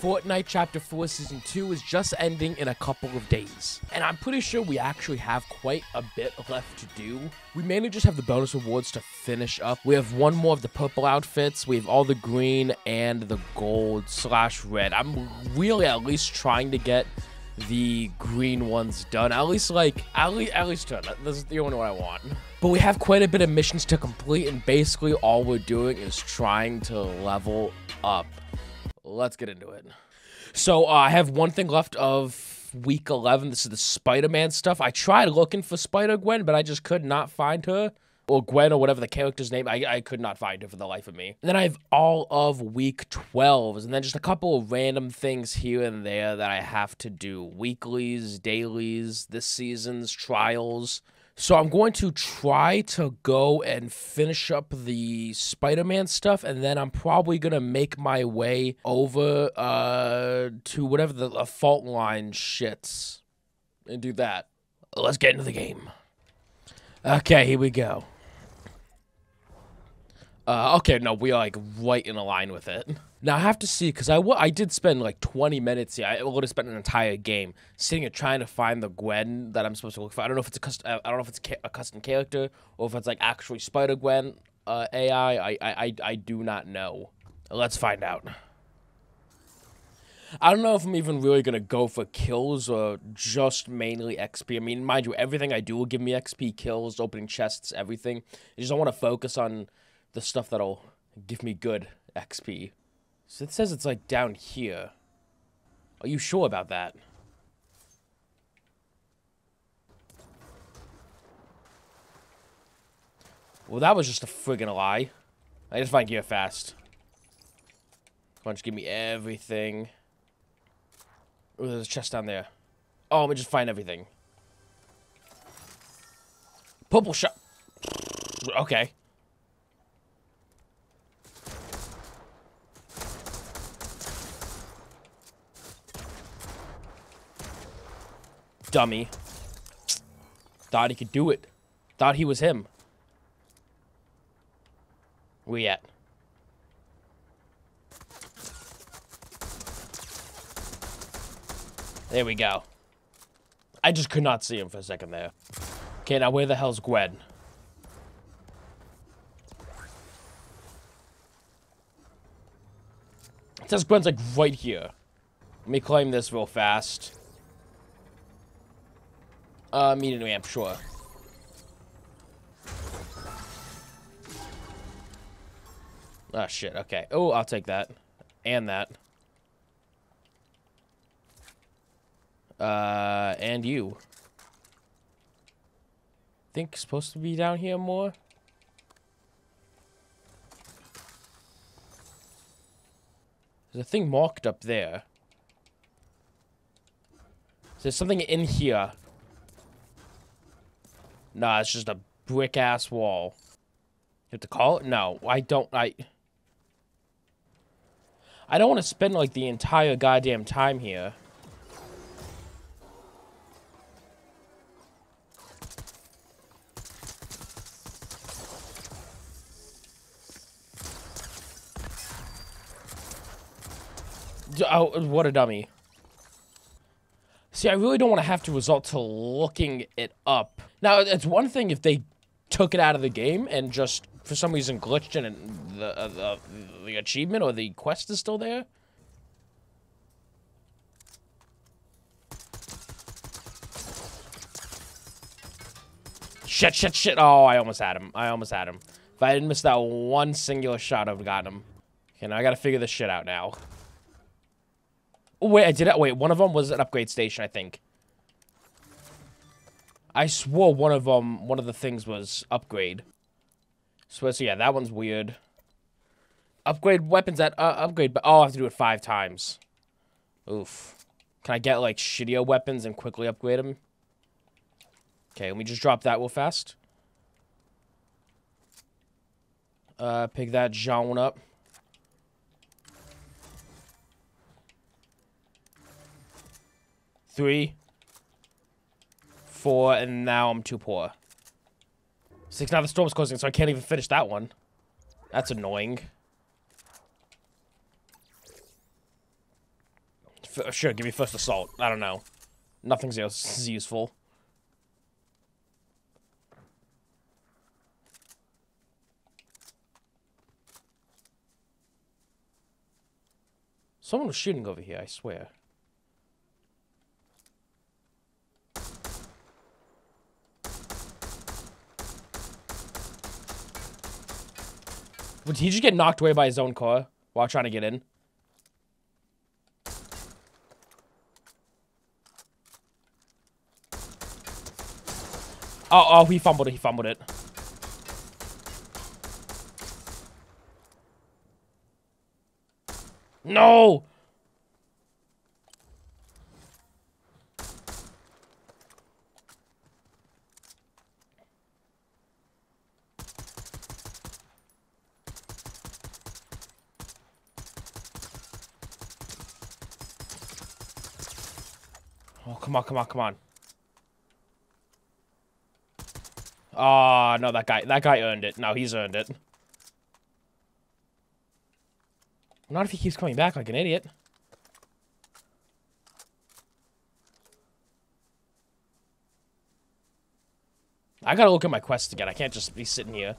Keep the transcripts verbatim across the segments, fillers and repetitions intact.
Fortnite Chapter four Season two is just ending in a couple of days, and I'm pretty sure we actually have quite a bit left to do. We mainly just have the bonus rewards to finish up. We have one more of the purple outfits, we have all the green and the gold slash red. I'm really at least trying to get the green ones done, at least like at least at least done. This is the only one I want. But we have quite a bit of missions to complete, and basically all we're doing is trying to level up. Let's get into it. So uh, I have one thing left of week eleven. This is the Spider-Man stuff. I tried looking for Spider-Gwen, but I just could not find her. Or Gwen, or whatever the character's name, I, I could not find her for the life of me. And then I have all of week twelve, and then just a couple of random things here and there that I have to do. Weeklies, dailies, this season's, trials. So I'm going to try to go and finish up the Spider-Man stuff, and then I'm probably going to make my way over uh, to whatever the uh, fault line shits and do that. Let's get into the game. Okay, here we go. Uh, okay, no, we are like right in a line with it. Now I have to see, because I, I did spend like twenty minutes here. I would have spent an entire game sitting here trying to find the Gwen that I'm supposed to look for. I don't know if it's a custom, I don't know if it's a custom character or if it's like actually Spider-Gwen uh, A I. I, I I do not know. Let's find out. I don't know if I'm even really going to go for kills or just mainly X P. I mean, mind you, everything I do will give me X P, kills, opening chests, everything. I just don't want to focus on the stuff that'll give me good X P. So it says it's like down here. Are you sure about that? Well, that was just a friggin' lie. I just find gear fast. Come on, just give me everything. Ooh, there's a chest down there. Oh, let me just find everything. Purple shot. Okay. Dummy. Thought he could do it. Thought he was him. Where he at? There we go. I just could not see him for a second there. Okay, now where the hell's Gwen? It says Gwen's like right here. Let me claim this real fast. Uh, meet an amp, sure. Ah, shit, okay. Oh, I'll take that. And that. Uh, and you. Think supposed to be down here more? There's a thing marked up there. There's something in here. Nah, it's just a brick-ass wall. You have to call it? No, I don't, I... I don't want to spend, like, the entire goddamn time here. Oh, what a dummy. See, I really don't want to have to resort to looking it up. Now, it's one thing if they took it out of the game and just, for some reason, glitched it and the, uh, the, the achievement or the quest is still there. Shit, shit, shit. Oh, I almost had him. I almost had him. If I didn't miss that one singular shot, I would have gotten him. Okay, now I gotta figure this shit out now. Wait, I did it. Wait, one of them was an upgrade station, I think. I swore one of them, one of the things was upgrade. So, so yeah, that one's weird. Upgrade weapons at, uh, upgrade, but oh, I have to do it five times. Oof. Can I get, like, shittier weapons and quickly upgrade them? Okay, let me just drop that real fast. Uh, pick that John one up. Three, four, and now I'm too poor. Six, now the storm's closing, so I can't even finish that one. That's annoying. F sure, give me first assault. I don't know. Nothing's else is useful. Someone was shooting over here, I swear. Did he just get knocked away by his own car while trying to get in? Oh, oh, he fumbled it. He fumbled it. No! Oh, come on, come on, come on. Ah, oh, no, that guy, that guy earned it. No, he's earned it. Not if he keeps coming back like an idiot. I gotta look at my quest again. I can't just be sitting here.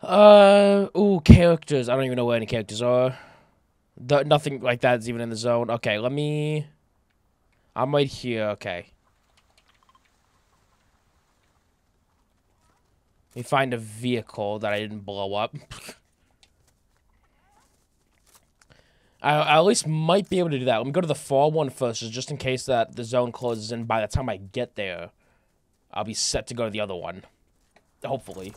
Uh, ooh, characters. I don't even know where any characters are. The, nothing like that is even in the zone. Okay, let me... I'm right here. Okay. Let me find a vehicle that I didn't blow up. I, I at least might be able to do that. Let me go to the far one first, just in case that the zone closes in. By the time I get there, I'll be set to go to the other one. Hopefully.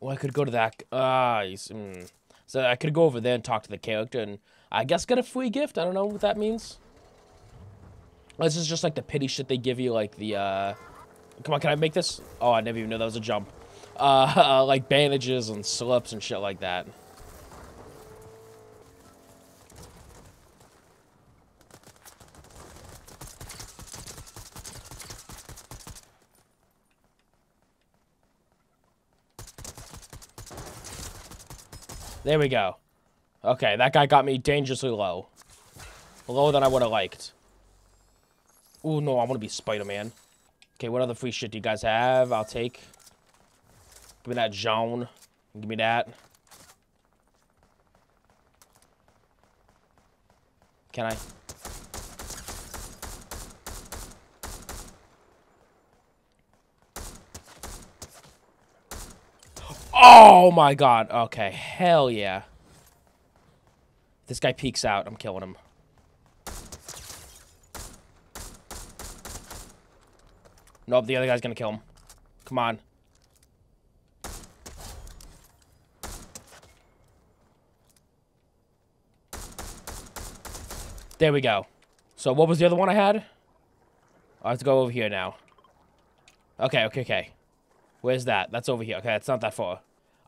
Well, I could go to that. Ah, uh, mm. So I could go over there and talk to the character, and I guess get a free gift. I don't know what that means. This is just like the pity shit they give you, like the. Uh... Come on, can I make this? Oh, I never even knew that was a jump. Uh, uh, like bandages and slips and shit like that. There we go. Okay, that guy got me dangerously low. Lower than I would have liked. Ooh, no, I want to be Spider-Man. Okay, what other free shit do you guys have? I'll take. Give me that zone. Give me that. Can I? Oh my god. Okay. Hell yeah. This guy peeks out. I'm killing him. Nope. The other guy's gonna kill him. Come on. There we go. So what was the other one I had? I have to go over here now. Okay. Okay. Okay. Where's that? That's over here. Okay, it's not that far.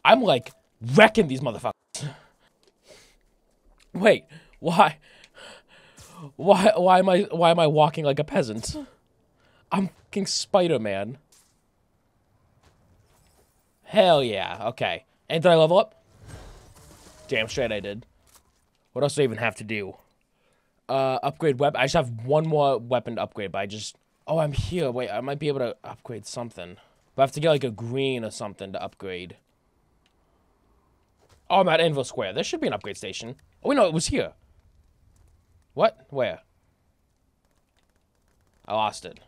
I'm, like, wrecking these motherfuckers. Wait, why? Why why am I why am I walking like a peasant? I'm fucking Spider-Man. Hell yeah. Okay. And did I level up? Damn straight I did. What else do I even have to do? Uh, upgrade weapon. I just have one more weapon to upgrade, but I just... Oh, I'm here. Wait, I might be able to upgrade something. But I have to get, like, a green or something to upgrade. Oh, I'm at Envil Square. There should be an upgrade station. Oh, wait, no, it was here. What? Where? I lost it.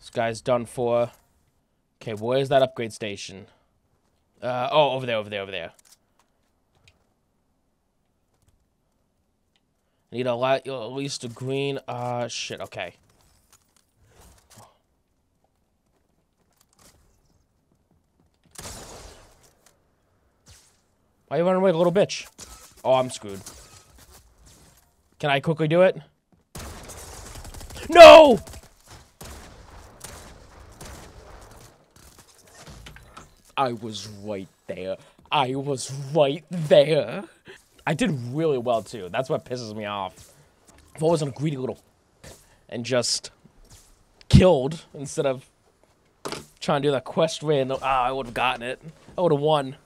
This guy's done for. Okay, where's that upgrade station? Uh, oh, over there, over there, over there. Need a lot, at least a green, uh, shit, okay. Why are you running away, little bitch? Oh, I'm screwed. Can I quickly do it? No! I was right there. I was right there. I did really well, too. That's what pisses me off. I've always been a greedy little... and just... killed instead of... trying to do that quest win. Ah, I would have gotten it. I would have won.